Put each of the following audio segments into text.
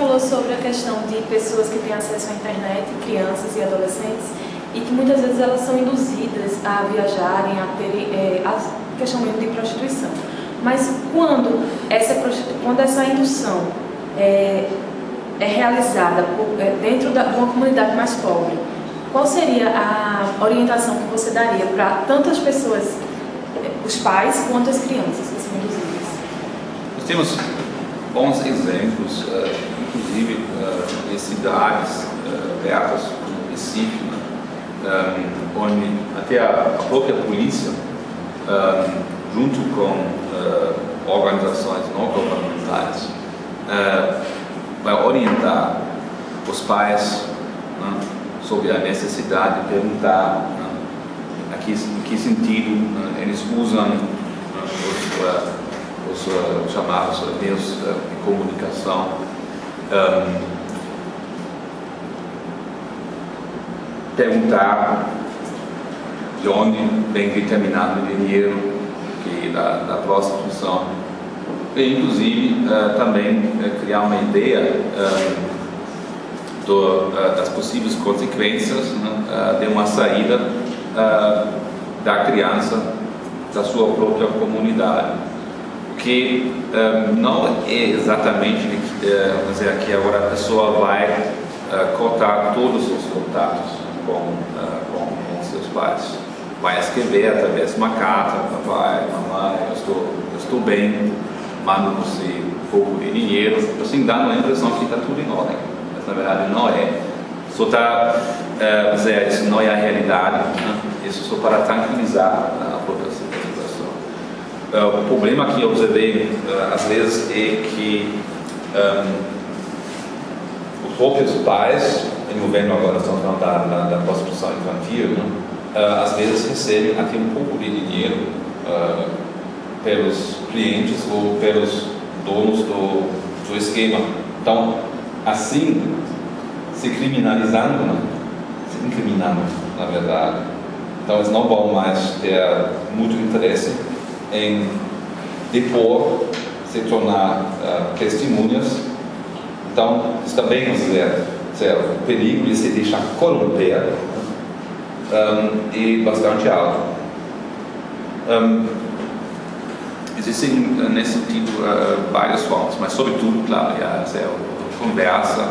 falou sobre a questão de pessoas que têm acesso à internet, crianças e adolescentes, e que muitas vezes elas são induzidas a viajarem, a terem a questão mesmo de prostituição. Mas quando essa indução é realizada dentro de uma comunidade mais pobre, qual seria a orientação que você daria para tantas pessoas, os pais quanto as crianças que são induzidas? Nós temos bons exemplos, inclusive de cidades, perto do Recife, onde até a própria polícia, junto com organizações não governamentais, vai orientar os pais, né, sobre a necessidade de perguntar, né, em que sentido, né, eles usam, né, os chamados meios de comunicação. Perguntar de onde vem determinado dinheiro da prostituição. E, inclusive, também criar uma ideia das possíveis consequências, né, de uma saída da criança da sua própria comunidade, que não é exatamente que agora a pessoa vai cortar todos os contatos com seus pais, vai escrever através de uma carta: papai, mamãe, eu estou bem, mando você pouco de dinheiro, assim, dando a impressão que está tudo em ordem. Na verdade não é, só está, isso não é a realidade, né? Isso só para tranquilizar a própria situação. O problema que eu observei às vezes é que os próprios pais, envolvendo agora a questão da prostituição infantil, né? Às vezes recebem até um pouco de dinheiro pelos clientes ou pelos donos do esquema. Então, assim, se incriminando, na verdade. Então eles não vão mais ter muito interesse em depor, se tornar testemunhas. Então, está bem o perigo de se deixar corromper e bastante alto. Existem, nesse sentido, várias formas, mas sobretudo, claro, conversa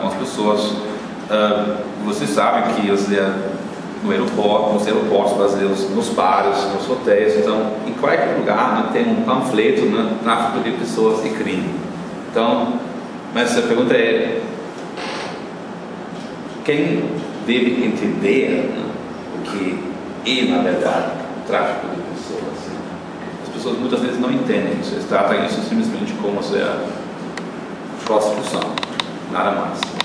com as pessoas. Vocês sabem que nos aeroportos brasileiros, nos bares, nos hotéis, então, em qualquer lugar, né, tem um panfleto, né, tráfico de pessoas e crime. Então, mas a pergunta é: quem deve entender, né, o que é, na verdade, o tráfico de pessoas? As pessoas muitas vezes não entendem isso, eles tratam isso simplesmente como prostituição, nada mais.